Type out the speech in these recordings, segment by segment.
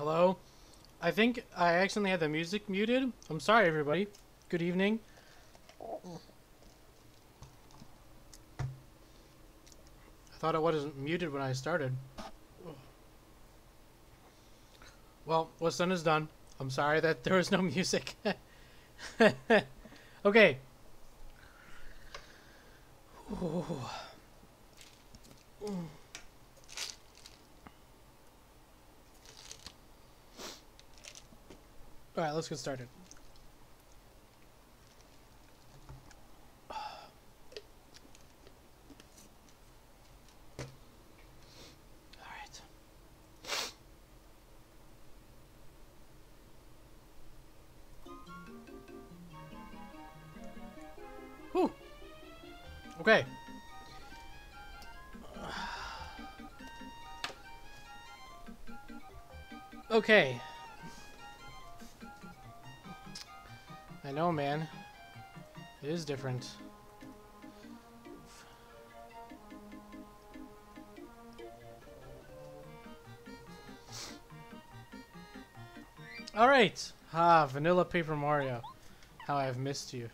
Hello? I think I accidentally had the music muted. I'm sorry, everybody. Good evening. I thought it wasn't muted when I started. Well, what's done is done. I'm sorry that there was no music. Okay. Ooh. All right, let's get started. Okay. Okay. I know, man. It is different. All right. Ah, Vanilla Paper Mario. How I've missed you.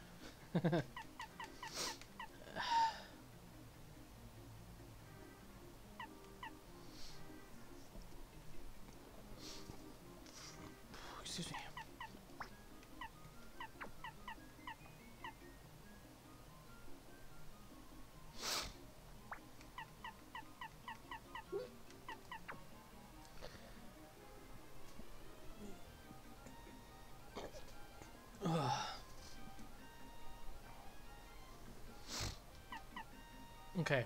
Okay.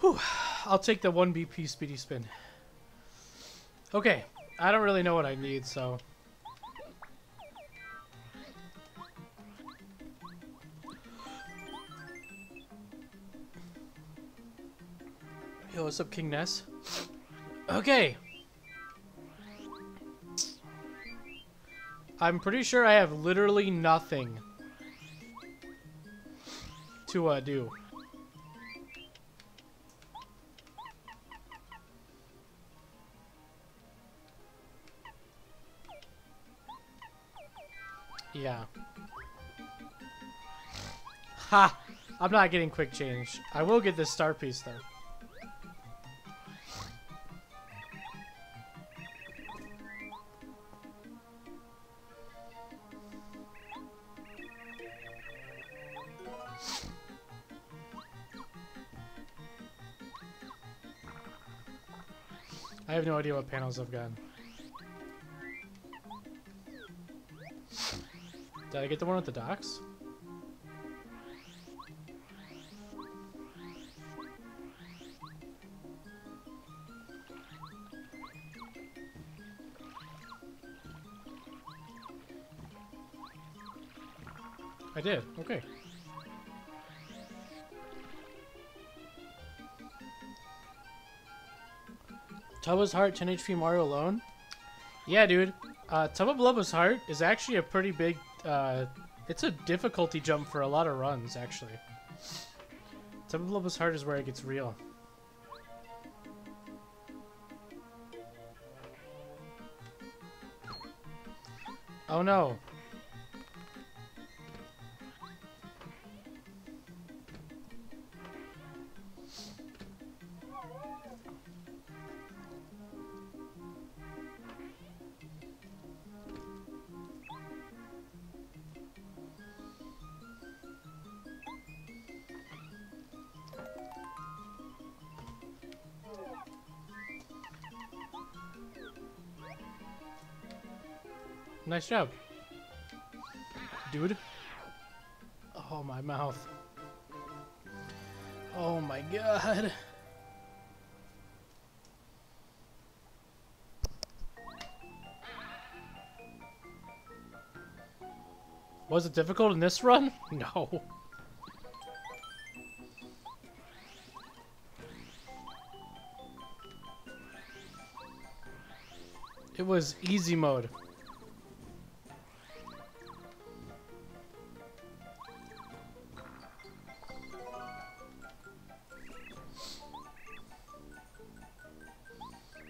Whew. I'll take the 1 BP speedy spin. Okay. I don't really know what I need, so... Yo, what's up, King Ness? Okay. I'm pretty sure I have literally nothing to do. Yeah. Ha! I'm not getting quick change. I will get this star piece though. I have no idea what panels I've gotten. Did I get the one at the docks? I did. Okay. Tubba's heart, 10 HP Mario alone? Yeah, dude. Tubba Blubba's heart is actually a pretty big... it's a difficulty jump for a lot of runs, actually. Tubba Blubba's heart is where it gets real. Oh, no. Nice job, dude. Oh, my mouth. Oh, my God. Was it difficult in this run? No. It was easy mode.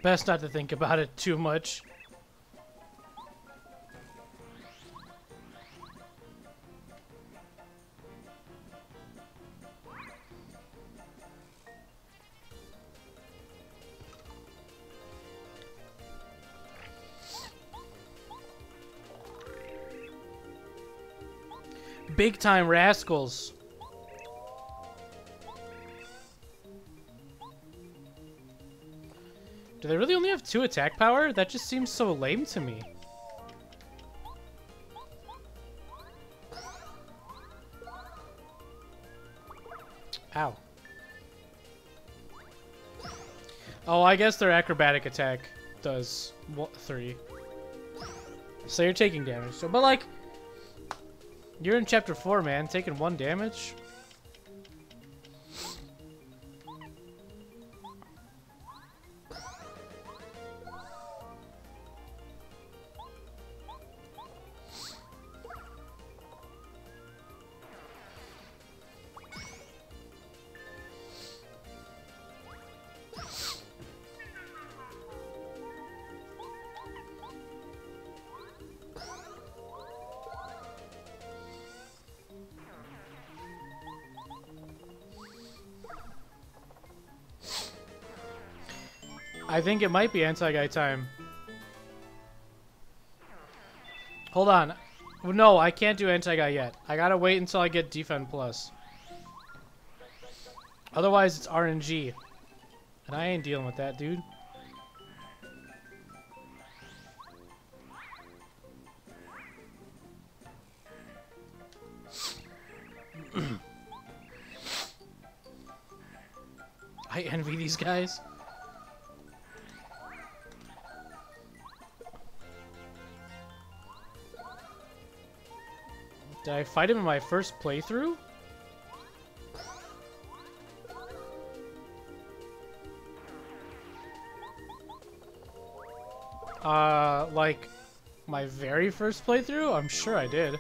Best not to think about it too much. Big time rascals. Do they really only have 2 attack power? That just seems so lame to me. Ow. Oh, I guess their acrobatic attack does 3. So you're taking damage. So, but like, you're in chapter 4, man. Taking 1 damage. I think it might be anti-guy time. Hold on. No, I can't do anti-guy yet. I gotta wait until I get defend plus. Otherwise, it's RNG. And I ain't dealing with that, dude. I envy these guys. Did I fight him in my first playthrough? Like, my very first playthrough? I'm sure I did.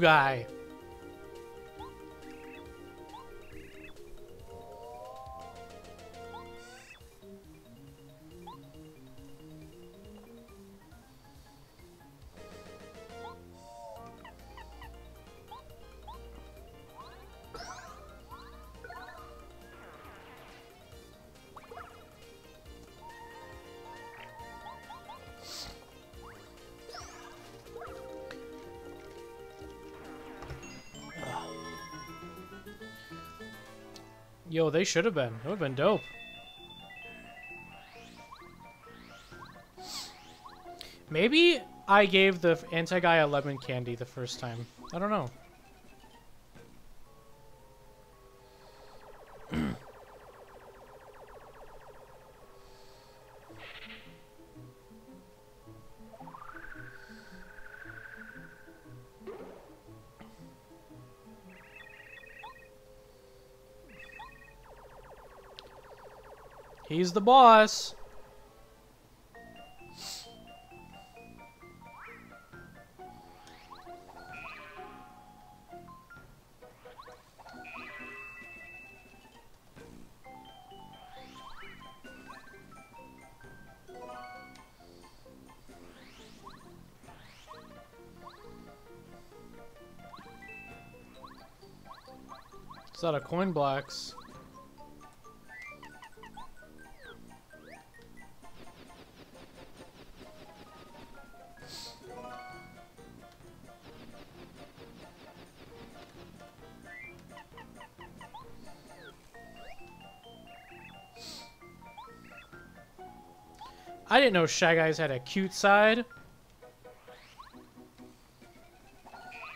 Guy. Yo, they should have been. It would have been dope. Maybe I gave the anti-guy a lemon candy the first time. I don't know. He's the boss. It's out of coin blocks. I didn't know Shy Guys had a cute side.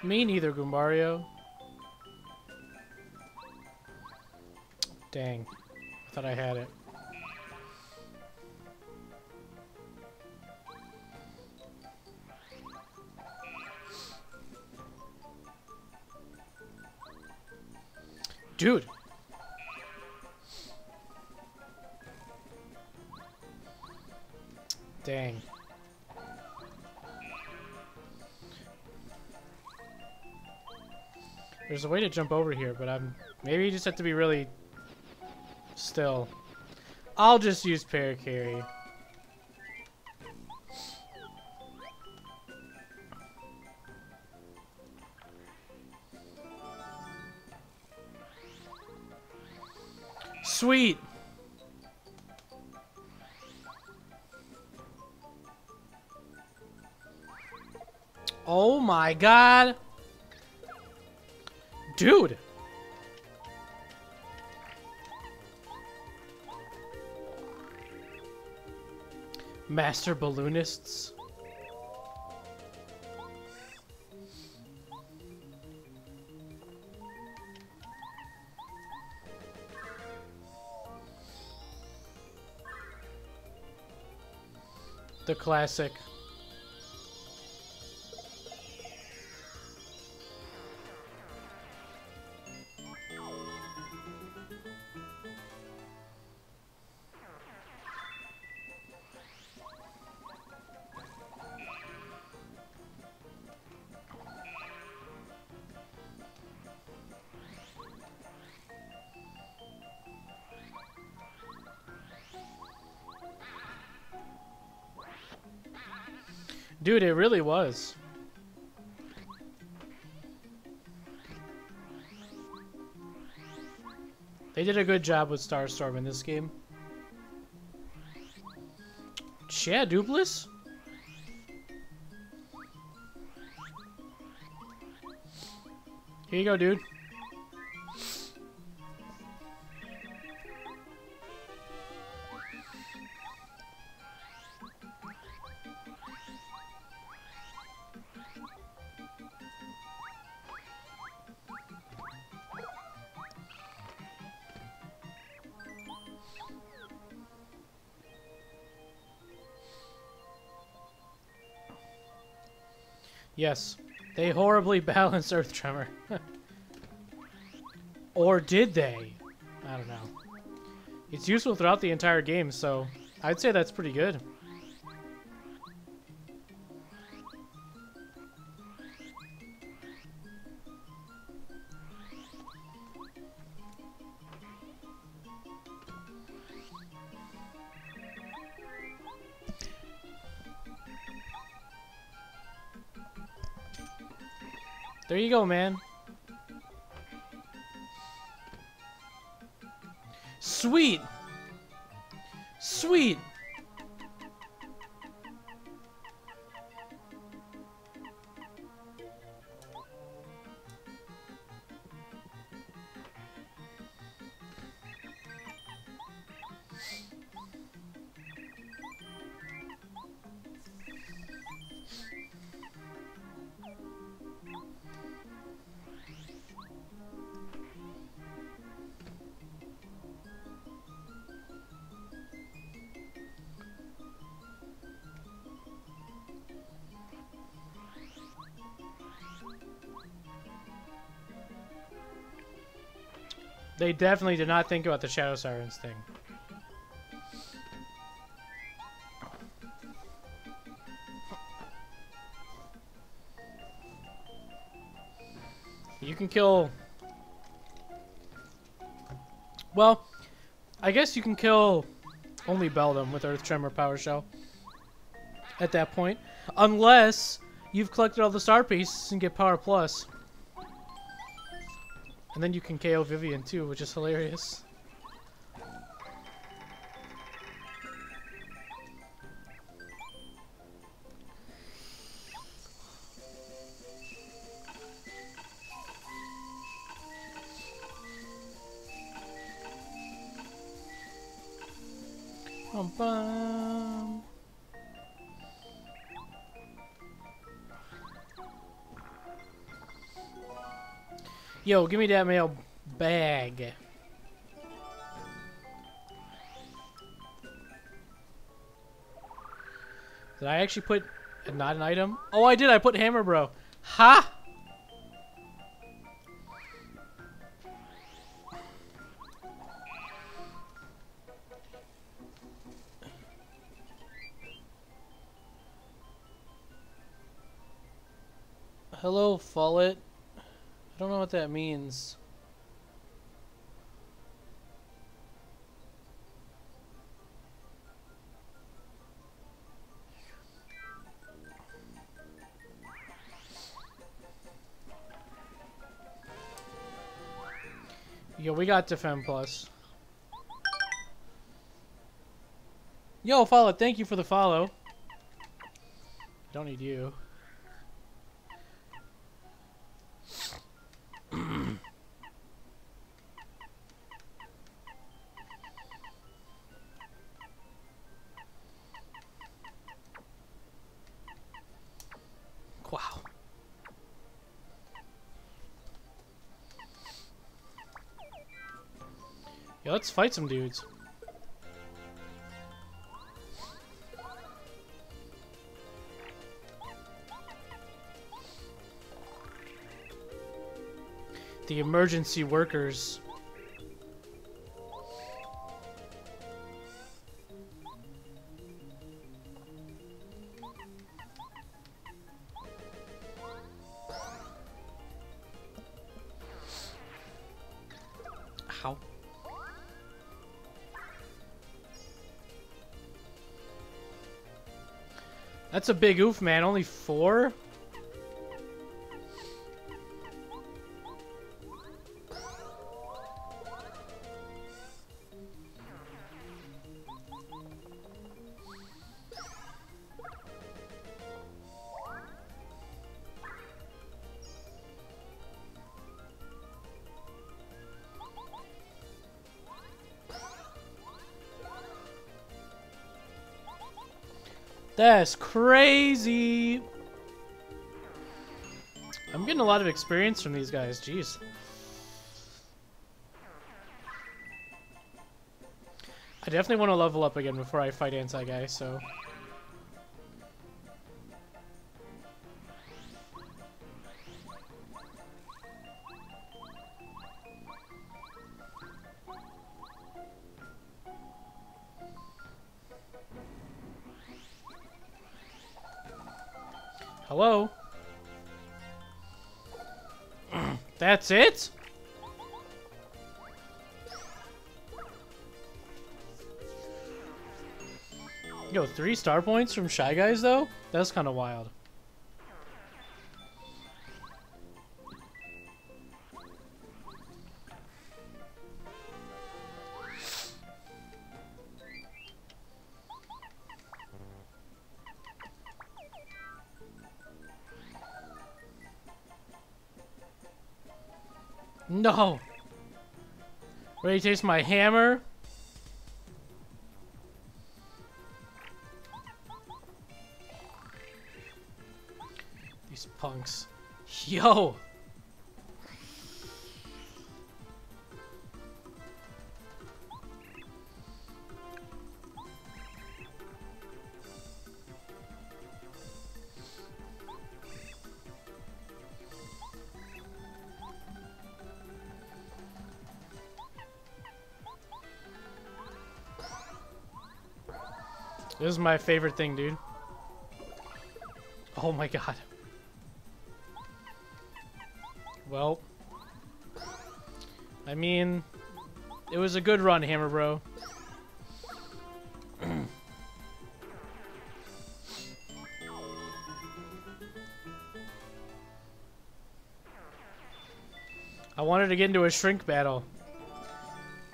Me neither, Goombario. Dang. I thought I had it. Dude. Dang. There's a way to jump over here, but I'm... Maybe you just have to be really... still. I'll just use Paracarry. Sweet! Oh my god! Dude! Master Balloonists? The classic. Dude, it really was. They did a good job with Starstorm in this game. Yeah, Duplis? Here you go, dude. Yes, they horribly balanced Earth Tremor. Or did they? I don't know. It's useful throughout the entire game, so I'd say that's pretty good. There you go, man. Sweet! Sweet! They definitely did not think about the Shadow Sirens thing. You can kill... Well, I guess you can kill only Beldam with Earth Tremor Power Shell at that point. Unless you've collected all the Star Pieces and get Power Plus. And then you can KO Vivian too, which is hilarious. Yo, give me that mail bag. Did I actually put not an item? Oh, I did. I put Hammer Bro. Ha! Hello, Follett. I don't know what that means. Yo, we got Defend Plus. Yo, Follow, thank you for the follow. I don't need you. Wow. Yo, let's fight some dudes. The emergency workers. How? That's a big oof, man. Only 4? That's crazy. I'm getting a lot of experience from these guys. Jeez. I definitely want to level up again before I fight Anti Guy, so. Hello? That's it? Yo, 3 star points from Shy Guys, though? That's kind of wild. No! Ready to taste my hammer? These punks. Yo! This is my favorite thing, dude. Oh my god. Well, I mean, it was a good run, Hammer Bro. I wanted to get into a shrink battle,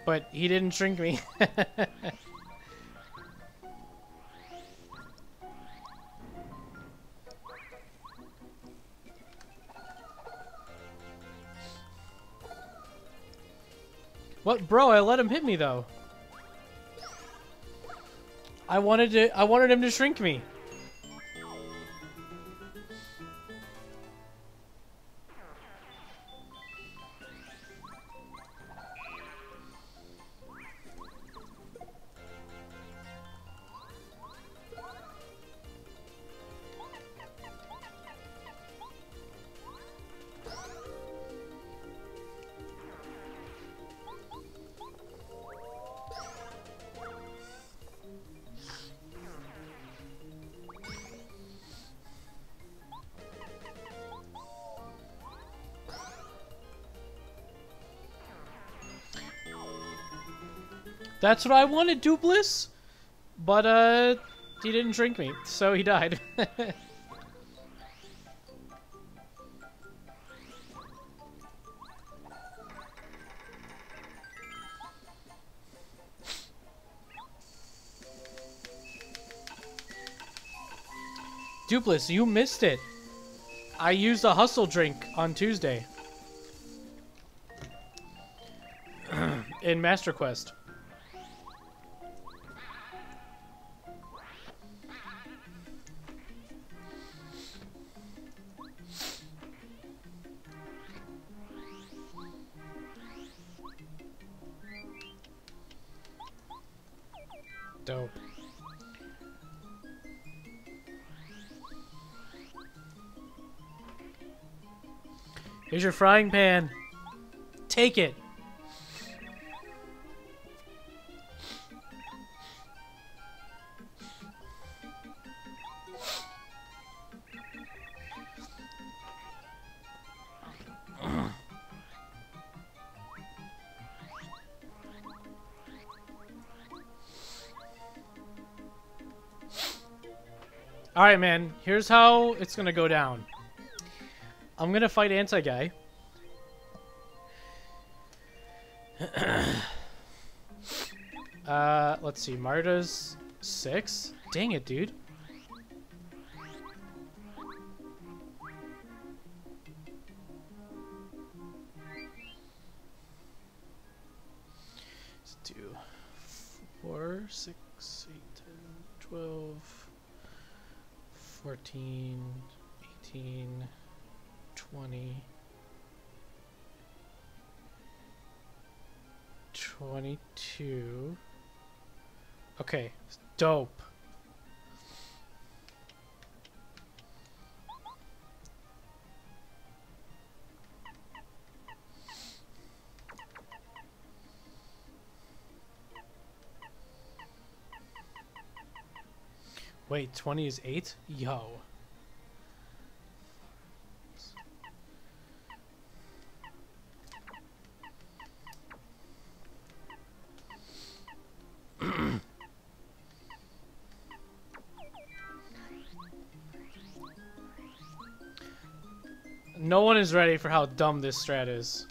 but he didn't shrink me. What, bro? I let him hit me though. I wanted him to shrink me. That's what I wanted, Duplis! But, he didn't drink me, so he died. Duplis, you missed it. I used a Hustle Drink on Tuesday. In Master Quest. Dope. Here's your frying pan. Take it. Alright, man. Here's how it's gonna go down. I'm gonna fight Anti Guy. Let's see. Marta's 6. Dang it, dude. Let's do 4, 6, 8, 10, 12, 14, 18, 20, 22. Okay, dope. Wait, 20 is 8? Yo. No one is ready for how dumb this strat is.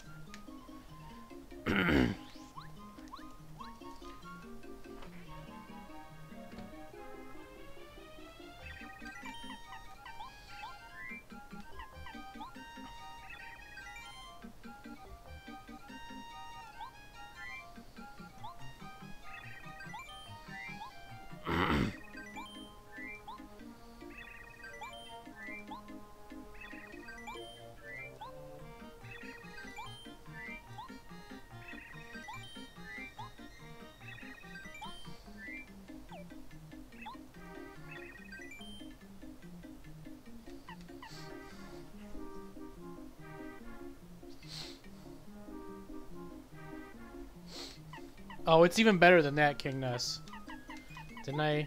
Oh, it's even better than that, King Ness. Didn't I?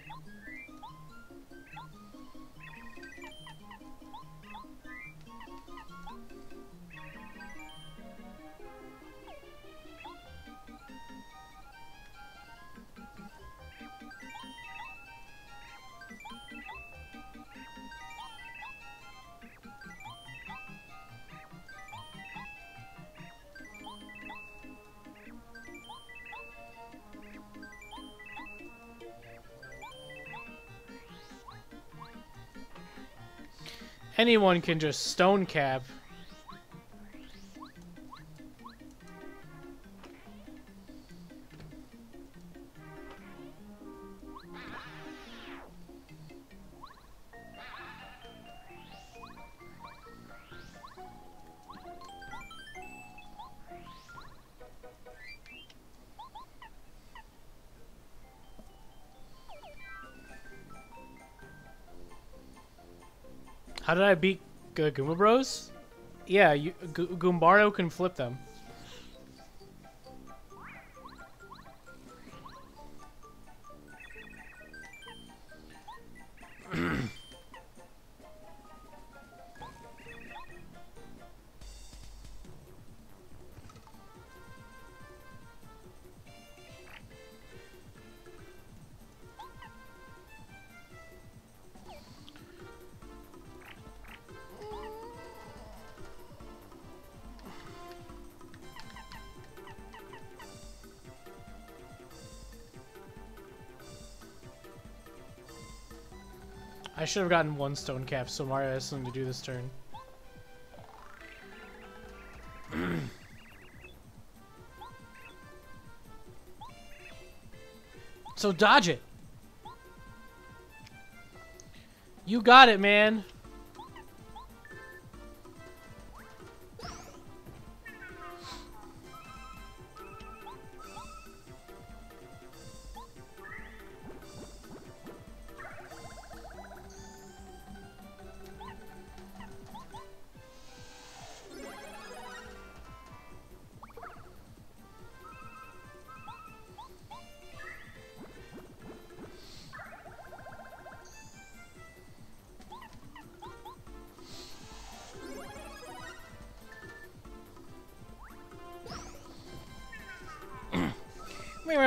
Anyone can just stone cap. How did I beat Goomba Bros? Yeah, Goombario can flip them. I should have gotten one stone cap so Mario has something to do this turn. So dodge it. You got it, man.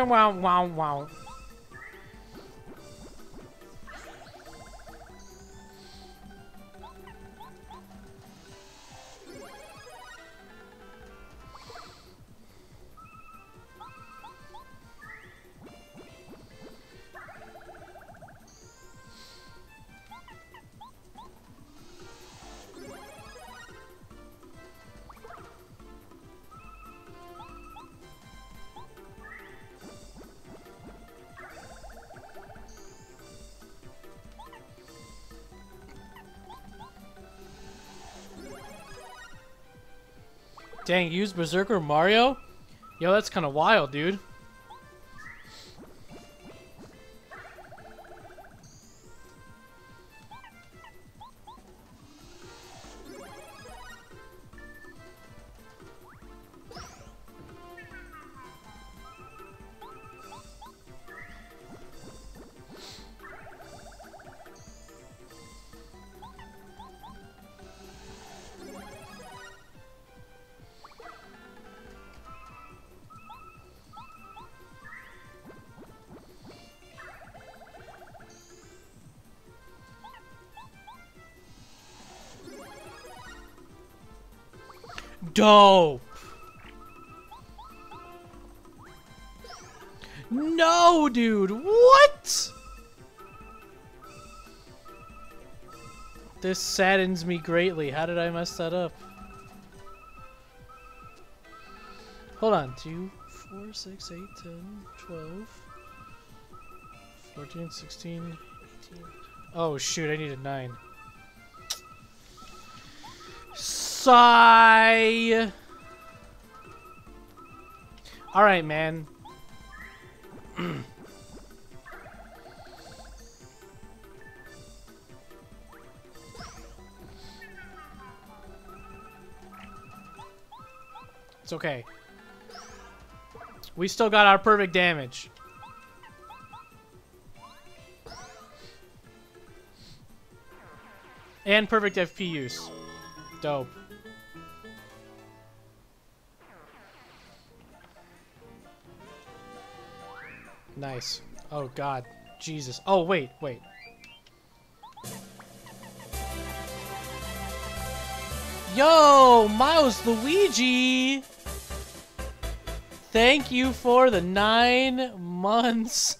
Wow, wow, wow. Dang, use Berserker Mario? Yo, that's kind of wild, dude. Dope. No, dude. What? This saddens me greatly. How did I mess that up? Hold on. 2, 4, 6, 8, 10, 12, 14, 16, 18. Oh, shoot. I needed 9. Sigh. All right, man. It's okay. We still got our perfect damage. And perfect FP use. Dope. Nice. Oh god. Jesus. Oh wait, wait. Yo, Miles Luigi! Thank you for the 9 months.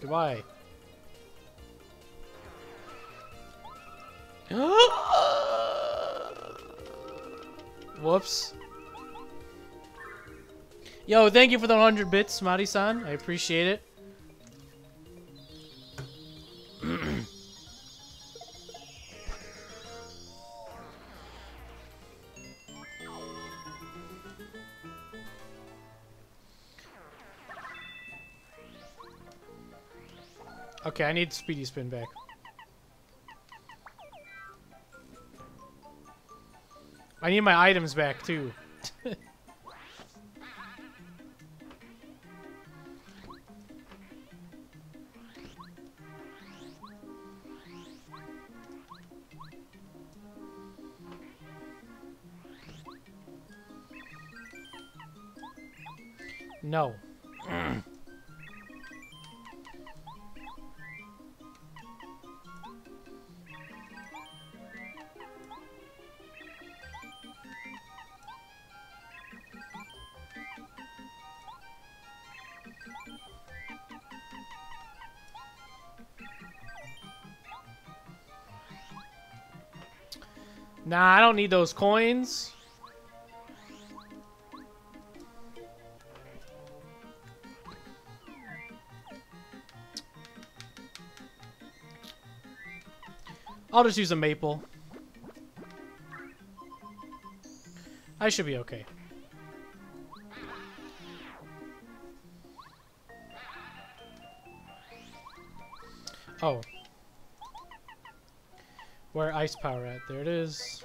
Goodbye. Whoops. Yo, thank you for the 100 bits, Mari-san. I appreciate it. Okay, I need Speedy Spin back. I need my items back, too. No. Nah, I don't need those coins. I'll just use a maple. I should be okay. Oh. Where ice power at? There it is.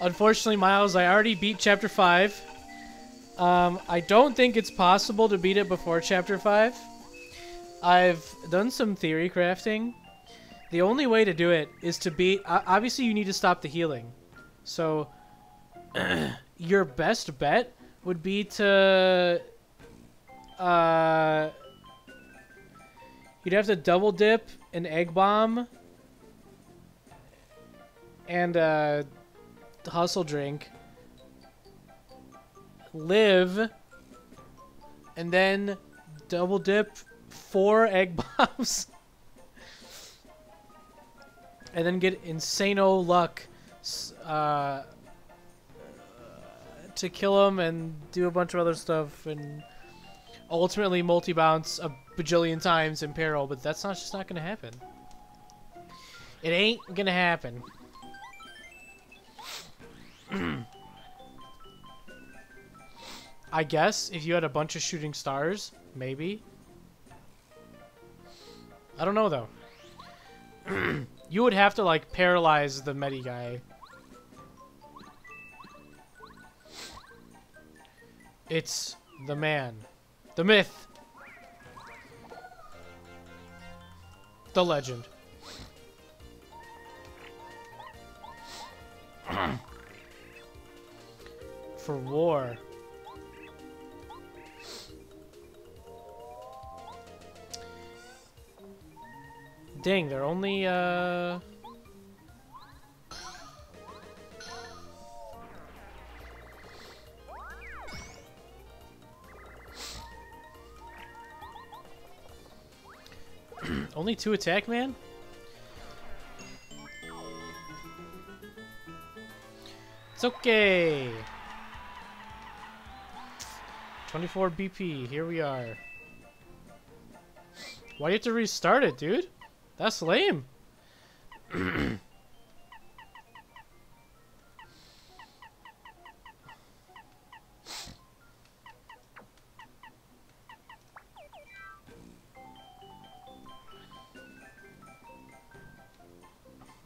Unfortunately, Miles, I already beat Chapter 5. I don't think it's possible to beat it before Chapter 5. I've done some theory crafting. The only way to do it is to beat... Obviously, you need to stop the healing. So, your best bet would be to... you'd have to double dip an egg bomb. And... Hustle Drink, live, and then double dip 4 egg bombs and then get insane-o luck to kill him and do a bunch of other stuff and ultimately multi-bounce a bajillion times in peril, but that's not just not gonna happen. It ain't gonna happen. I guess if you had a bunch of shooting stars, maybe. I don't know though. You would have to like paralyze the Medi guy. It's the man, the myth, the legend. For war. Dang, they're only, only 2 attack, man? It's okay. 24 BP, here we are. Why do you have to restart it, dude? That's lame.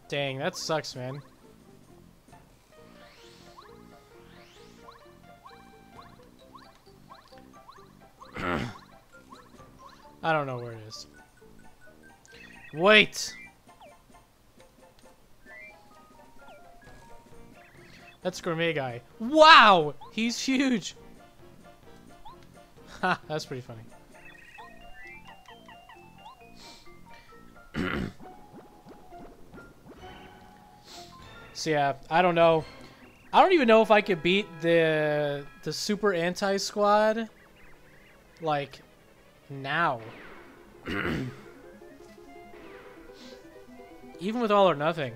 Dang, that sucks, man. I don't know where it is. Wait! That's Gourmet Guy. Wow! He's huge! Ha, that's pretty funny. So yeah, I don't know. I don't even know if I could beat the super anti-squad. Like, now. Even with all or nothing.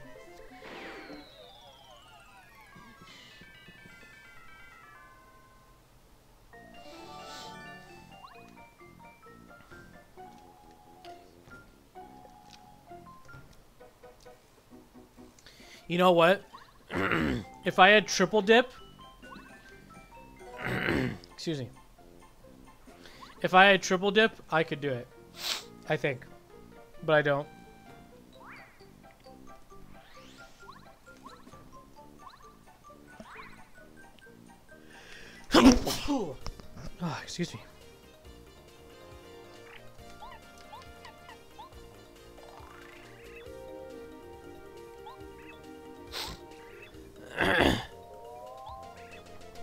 You know what? If I had triple dip... Excuse me. If I had triple dip, I could do it. I think. But I don't. Oh, excuse me.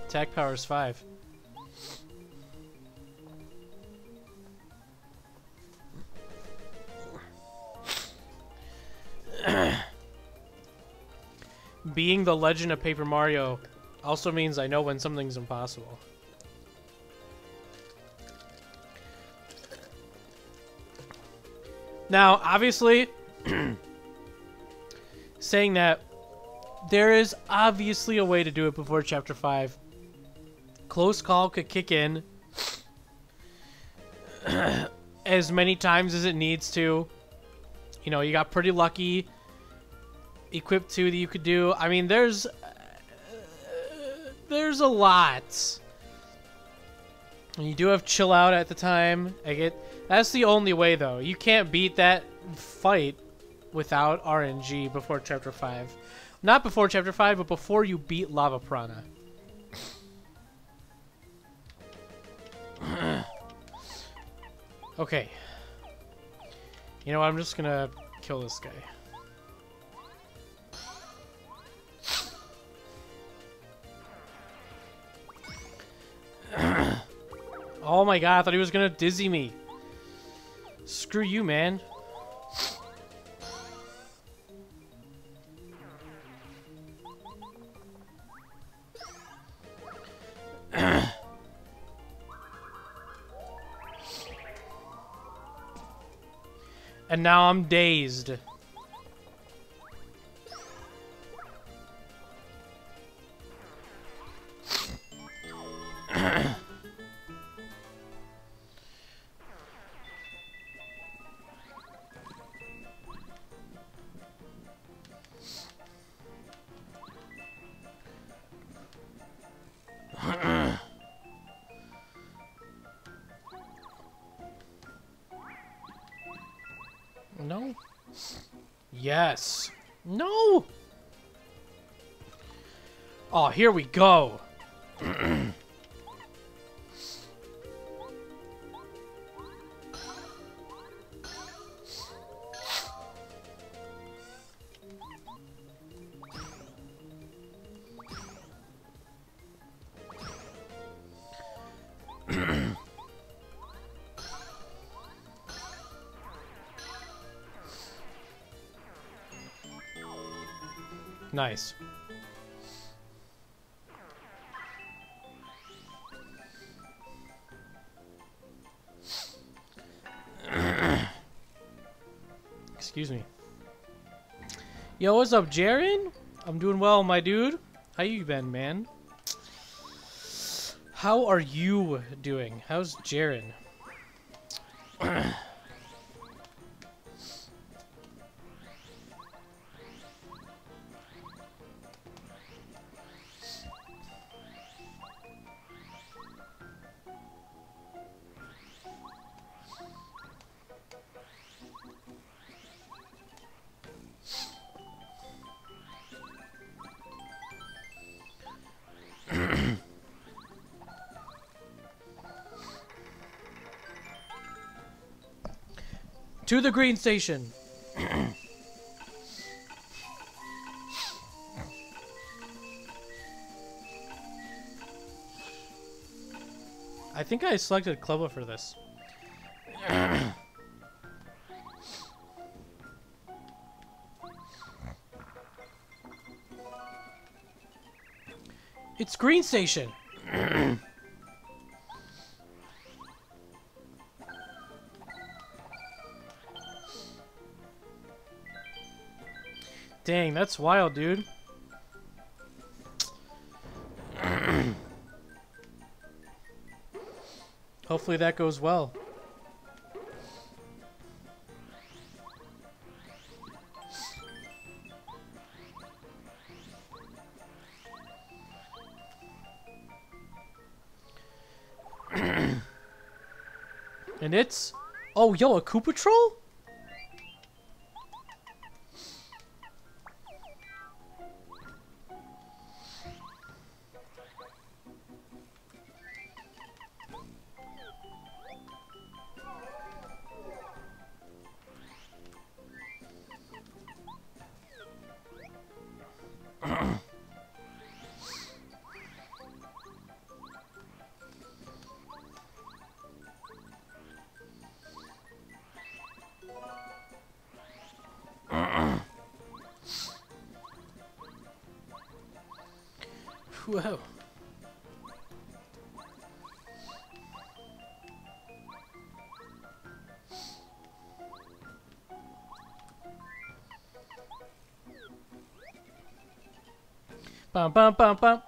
Attack power is 5. Being the legend of Paper Mario also means I know when something's impossible. Now, obviously, saying that, there is obviously a way to do it before Chapter 5. Close Call could kick in as many times as it needs to. You know, you got pretty lucky. Equip 2 that you could do. I mean, there's a lot. And you do have Chill Out at the time. I get... That's the only way, though. You can't beat that fight without RNG before Chapter 5. Not before Chapter 5, but before you beat Lava Piranha. Okay. You know what? I'm just gonna kill this guy. Oh my god, I thought he was gonna dizzy me. Screw you, man. And now I'm dazed. No. Yes. No. Oh, here we go. Nice. Excuse me. Yo, what's up, Jaren? I'm doing well, my dude. How you been, man? How are you doing? How's Jaren? To the green station. I think I selected Clubba for this. It's green station. Dang, that's wild, dude. Hopefully that goes well. And it's... Oh, yo, a Koopatrol? Whoa. Bum, bum, bum, bum.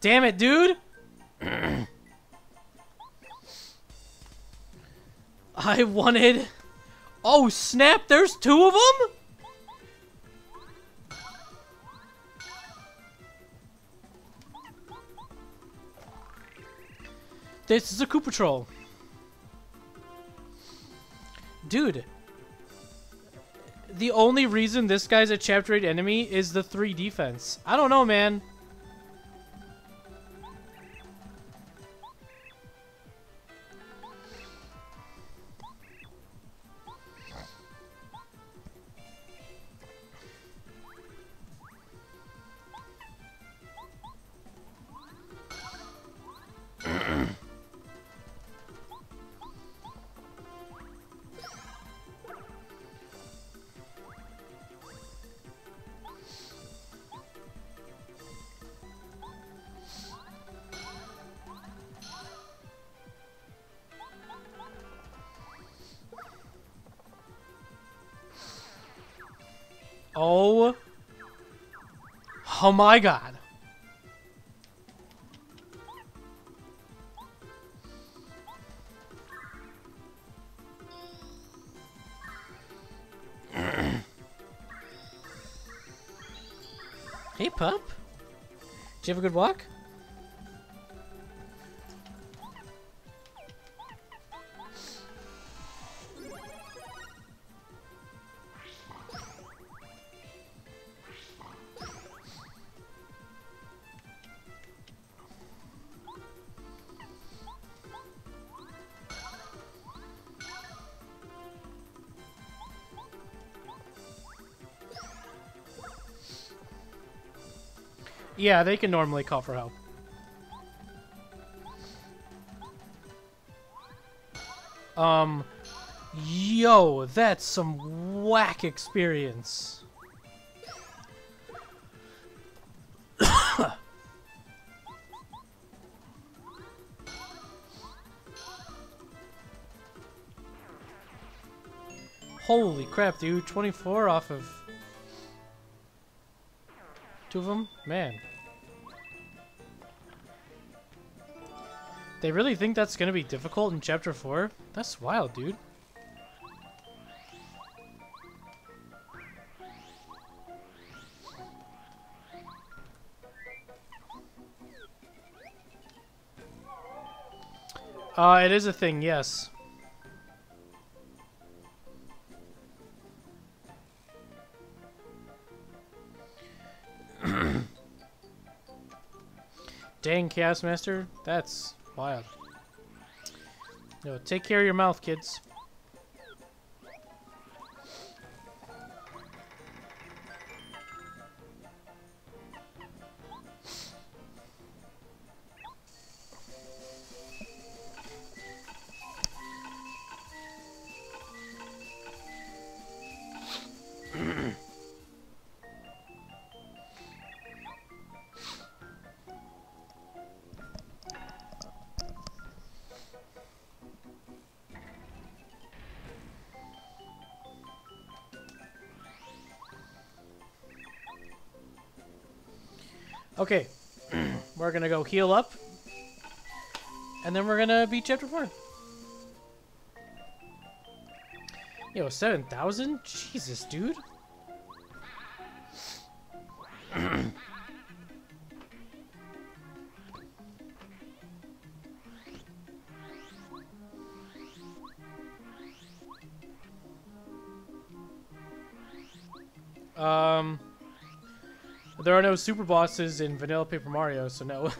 Damn it, dude! I wanted... Oh, snap! There's two of them?! This is a Koopatrol. Dude. The only reason this guy's a Chapter 8 enemy is the 3 defense. I don't know, man. Oh. Oh my god. Hey, pup. Did you have a good walk? Yeah, they can normally call for help. Yo, that's some whack experience. Holy crap, dude. 24 off of... two of them? Man. They really think that's gonna be difficult in Chapter 4? That's wild, dude. It is a thing, yes. Dang, Chaos Master. That's... wild. No, take care of your mouth, kids. Okay, we're gonna go heal up, and then we're gonna beat Chapter 4. Yo, 7,000? Jesus, dude. There are no super bosses in Vanilla Paper Mario, so no.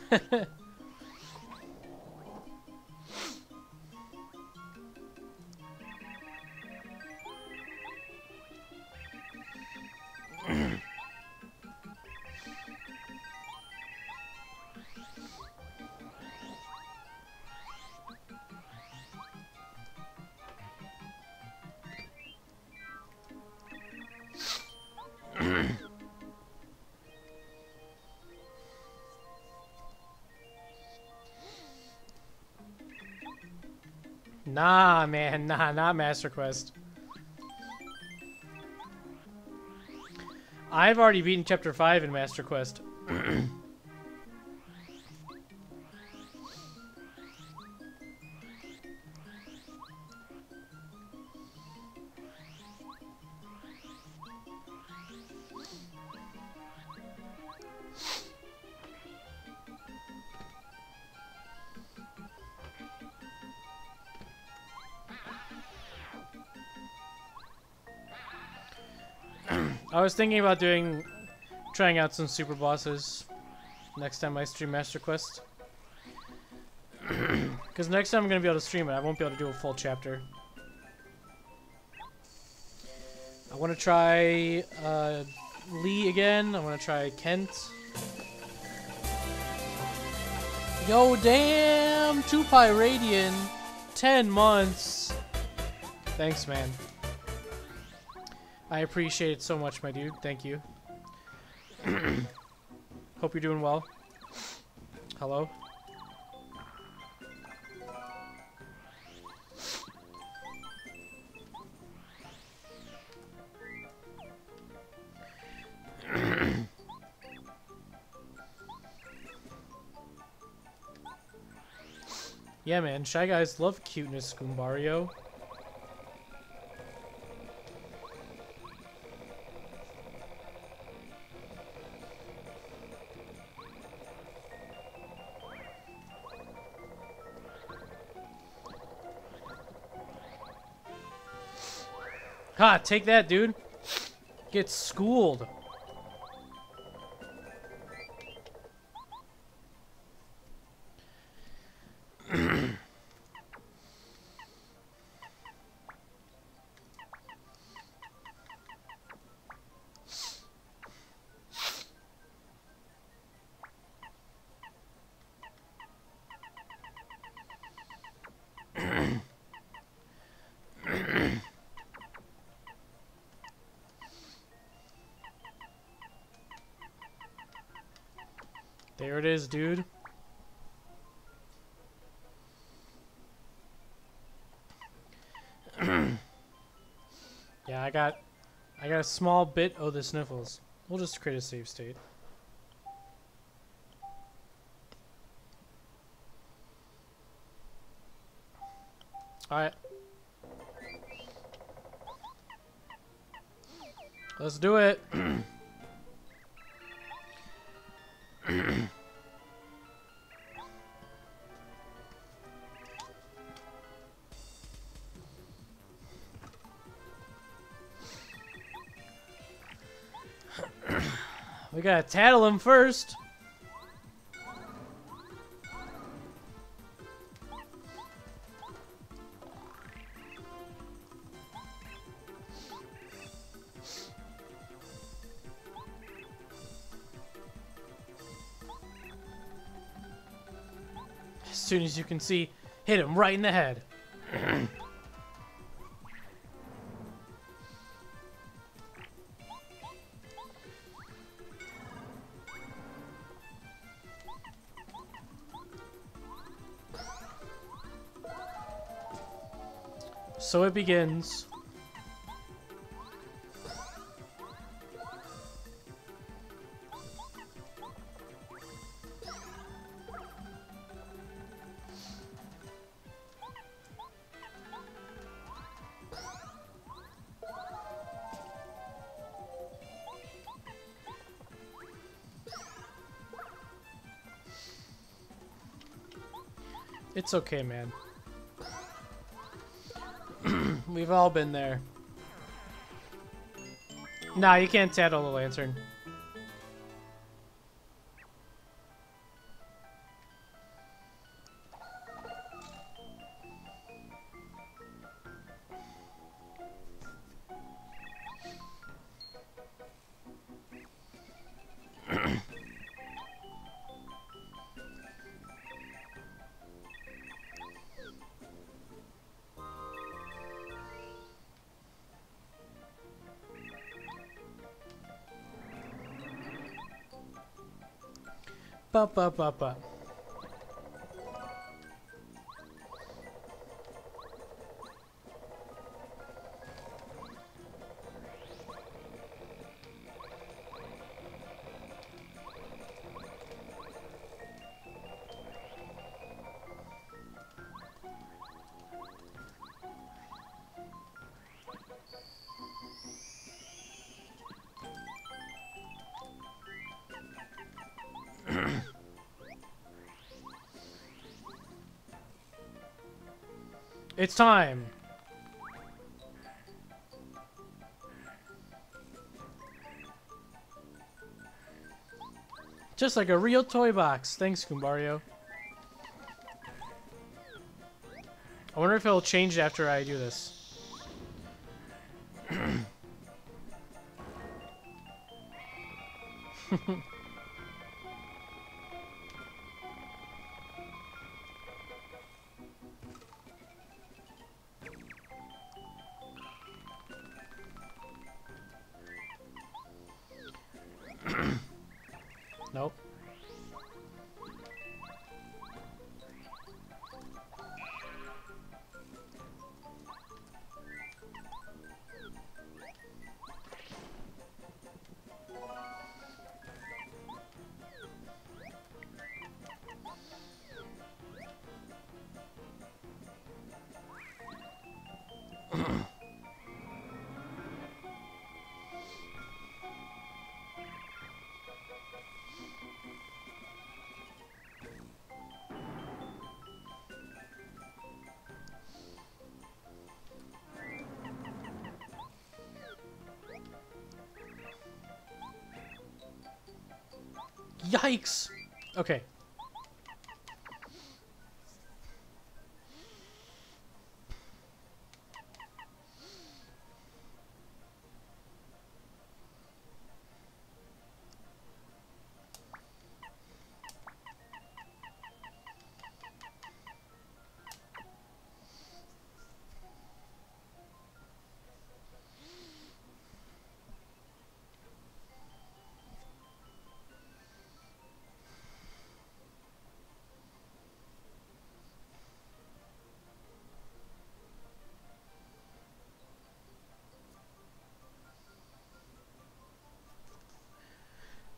Nah, man. Nah, not Master Quest. I've already beaten Chapter 5 in Master Quest. I was thinking about trying out some super bosses next time I stream Master Quest. Because next time I'm going to be able to stream it, I won't be able to do a full chapter. I want to try Lee again. I want to try Kent. Yo, damn! 2Pi Radian! 10 months! Thanks, man. I appreciate it so much, my dude. Thank you. Hope you're doing well. Hello? Yeah, man. Shy Guys love cuteness, Goombario. Ha! Take that, dude. Get schooled. There it is, dude. Yeah, I got a small bit of the sniffles. We'll just create a save state. Alright. Let's do it. We gotta tattle him first. As soon as you can see, hit him right in the head. So it begins. It's okay, man. We've all been there. Nah, you can't tattle the lantern. Up. It's time. Just like a real toy box. Thanks, Goombario. I wonder if it'll change after I do this. Nope. Yikes! Okay.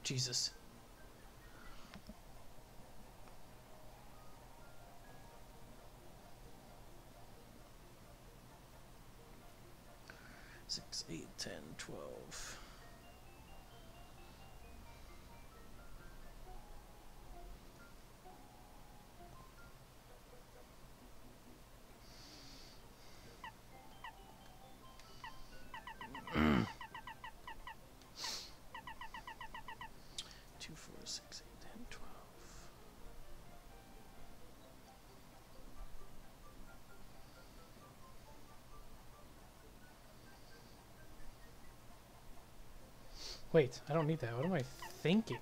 Jesus. Six, 8, 10, 12. Wait, I don't need that. What am I thinking?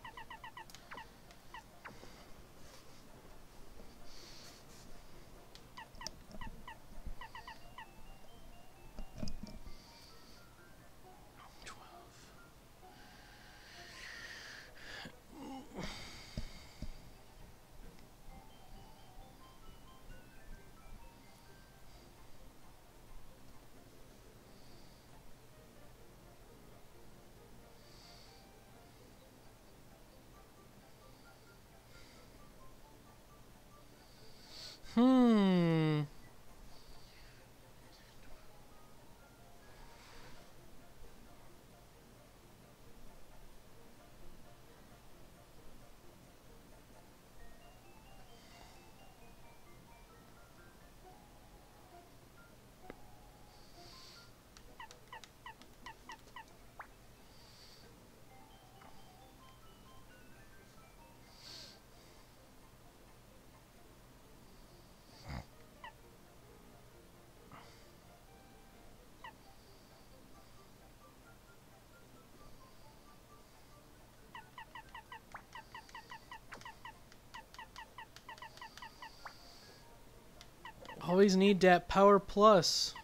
Always need that power plus.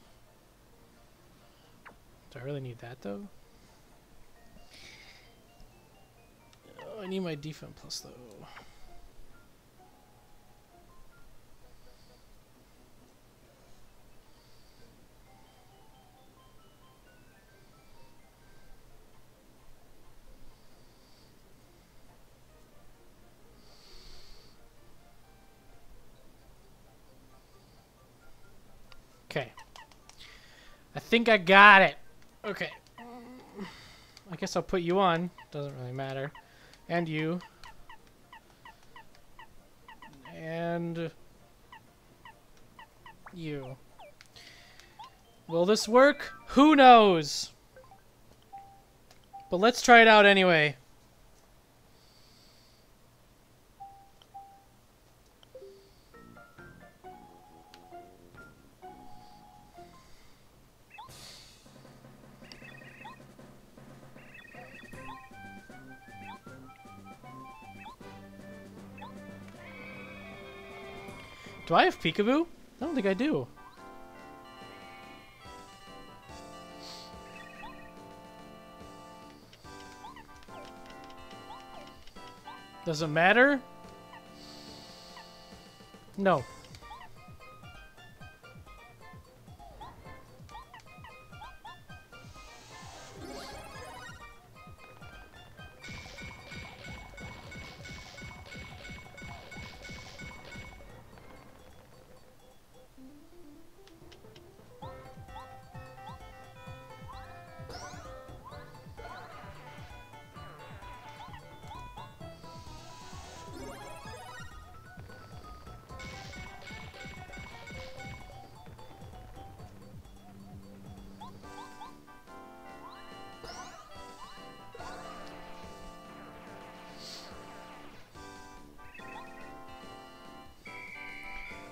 Do I really need that though? Oh, I need my defense plus though. I think I got it. Okay. I guess I'll put you on. Doesn't really matter. And you. And you. Will this work? Who knows? But let's try it out anyway. Do I have Peekaboo? I don't think I do. Does it matter? No.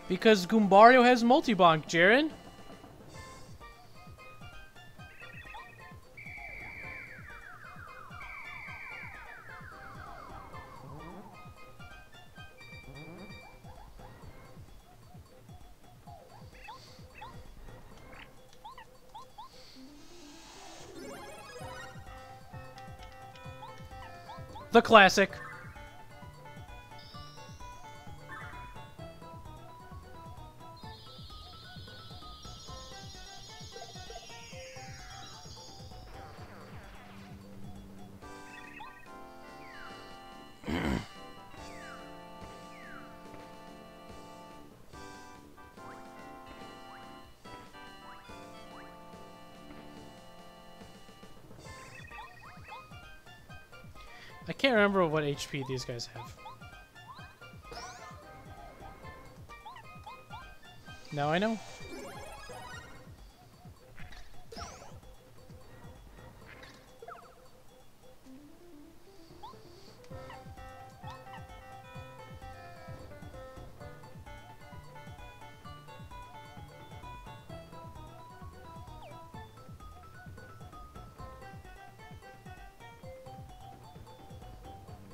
Because Goombario has Multibonk, Jaren. The classic. I can't remember what HP these guys have. Now I know.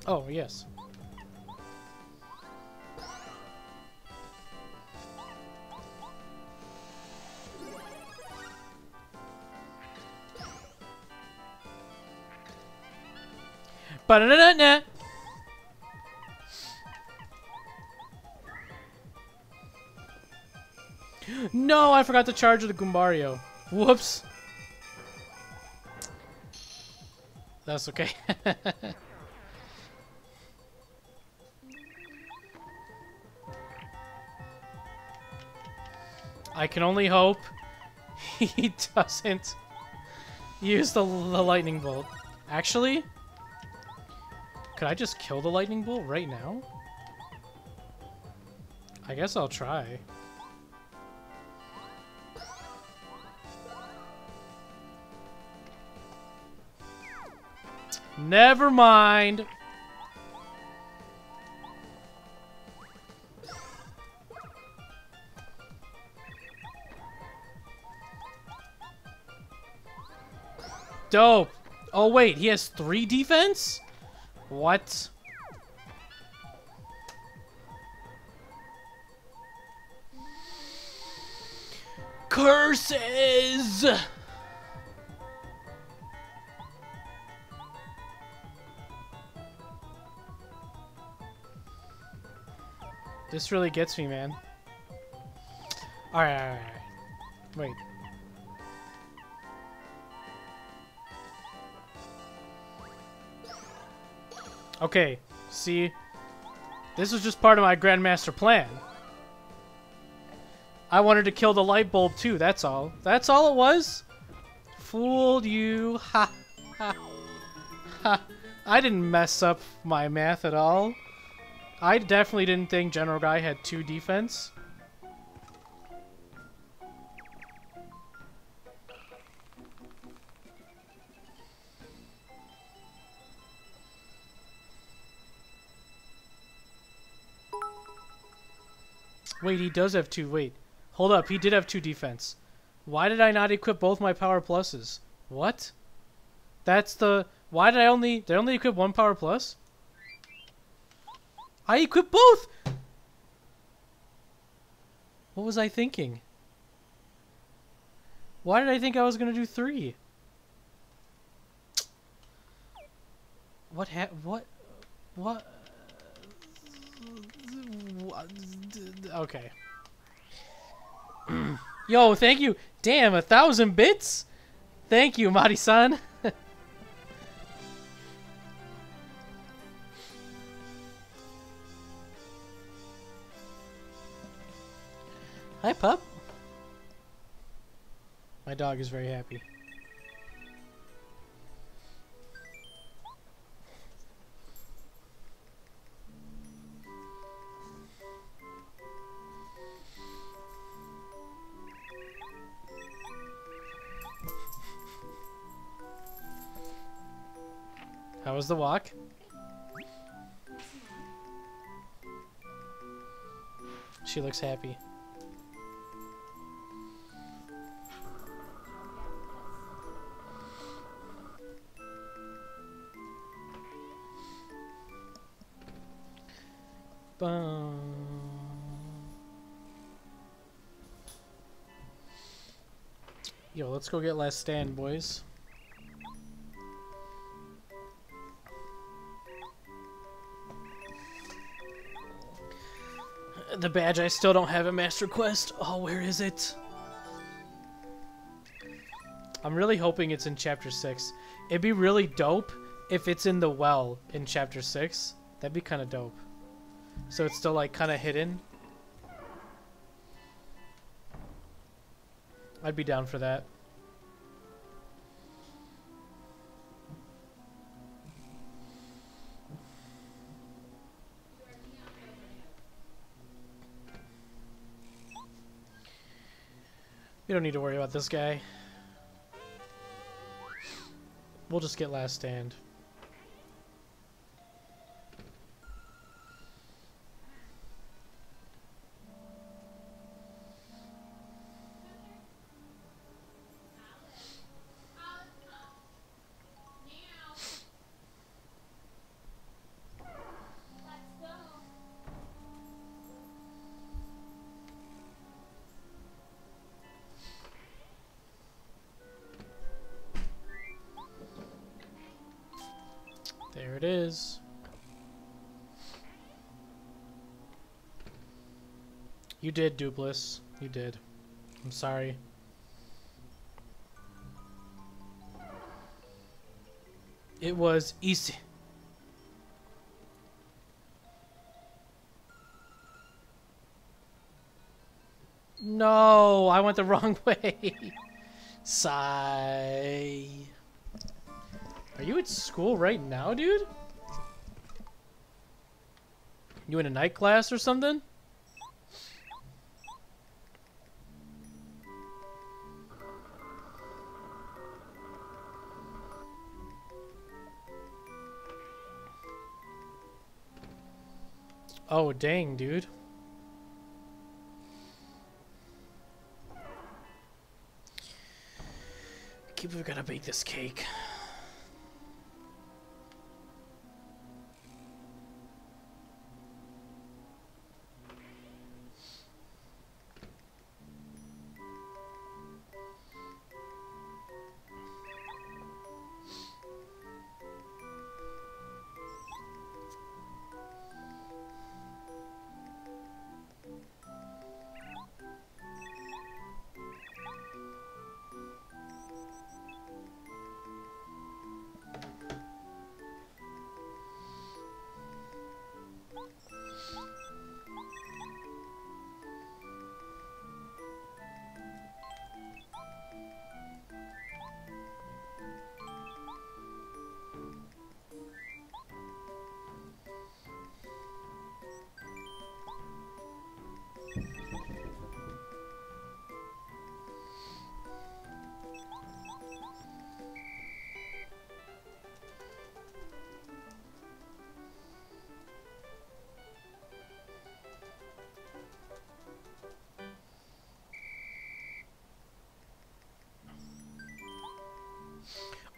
Oh, yes. Ba-da-da-da-da. No, I forgot to charge the Goombario. Whoops. That's okay. I can only hope he doesn't use the lightning bolt. Actually, could I just kill the lightning bolt right now? I guess I'll try. Never mind. Dope. Oh wait, he has 3 defense? What? Curses! This really gets me, man. Alright, alright, alright. Wait. Okay, see, this was just part of my Grandmaster plan. I wanted to kill the light bulb too, that's all. That's all it was? Fooled you, ha, ha, ha. I didn't mess up my math at all. I definitely didn't think General Guy had 2 defense. Wait, he does have two. Wait. Hold up. He did have two defense. Why did I not equip both my power pluses? What? That's the... Why did I only... Did I only equip one power plus? I equipped both! What was I thinking? Why did I think I was going to do three? What? Okay. Yo, thank you. Damn, 1,000 bits? Thank you, Mari-san. Hi, pup. My dog is very happy. How was the walk? She looks happy. Yo, let's go get Last Stand, boys. The badge I still don't have at Master Quest. Oh, where is it? I'm really hoping it's in Chapter 6. It'd be really dope if it's in the well in Chapter 6. That'd be kind of dope. So it's still, like, kind of hidden. I'd be down for that. We don't need to worry about this guy. We'll just get Last Stand. You did, Duplis. You did. I'm sorry. It was easy. No, I went the wrong way. Sigh. Are you at school right now, dude? You in a night class or something? Oh, dang, dude. We've got to bake this cake.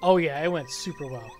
Oh yeah, it went super well.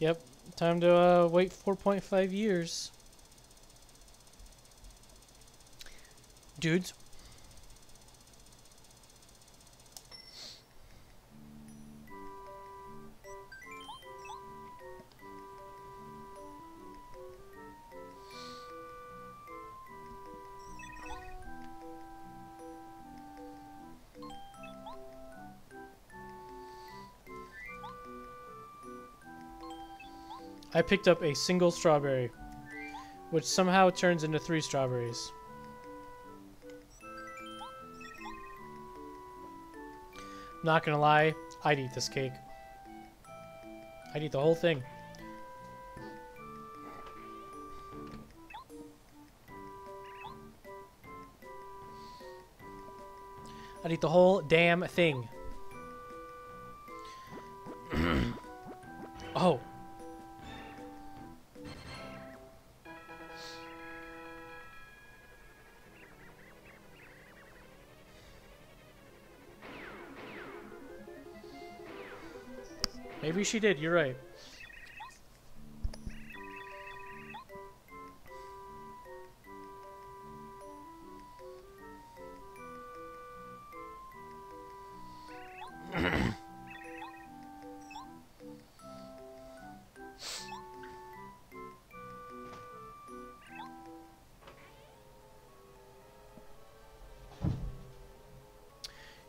Yep, time to wait 4.5 years. Dudes. I picked up a single strawberry, which somehow turns into 3 strawberries. Not gonna lie, I'd eat this cake. I'd eat the whole thing. I'd eat the whole damn thing. Oh. Maybe she did, you're right.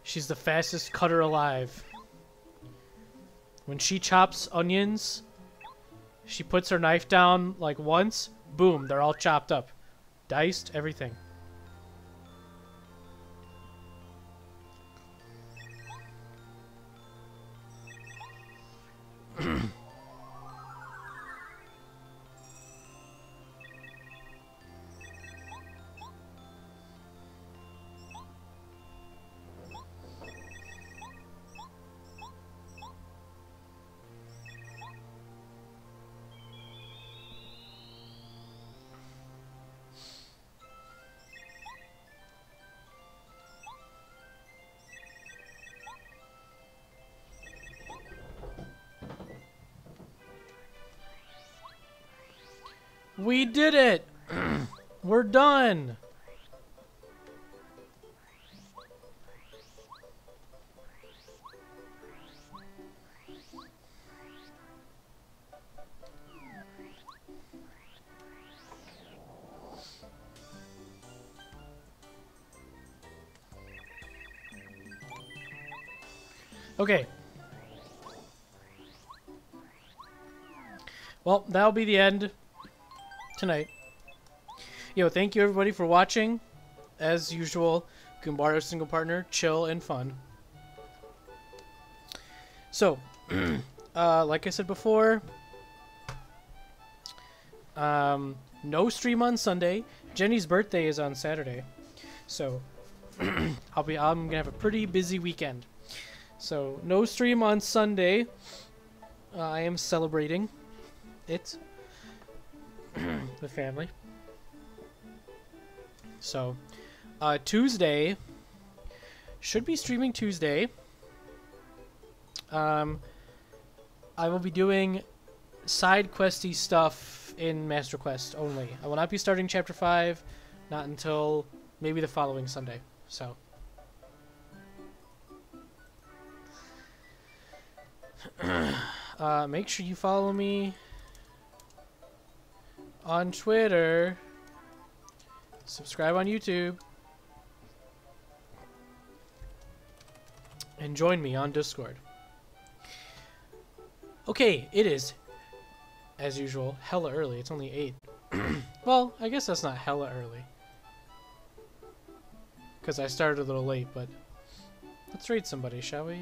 She's the fastest cutter alive. When she chops onions, she puts her knife down like once, boom, they're all chopped up. Diced, everything. We did it! We're done! Okay. Well, that'll be the end. Tonight. Yo, thank you everybody for watching. As usual, Goombario single partner, chill and fun. So, like I said before, no stream on Sunday. Jenny's birthday is on Saturday, so I'm gonna have a pretty busy weekend. So no stream on Sunday. I am celebrating it. The family. So, Tuesday should be streaming Tuesday. I will be doing side questy stuff in Master Quest only. I will not be starting Chapter 5, not until maybe the following Sunday. So. Make sure you follow me on Twitter. Subscribe on YouTube. And join me on Discord. Okay, it is, as usual, hella early. It's only 8. Well, I guess that's not hella early, because I started a little late, but let's raid somebody, shall we?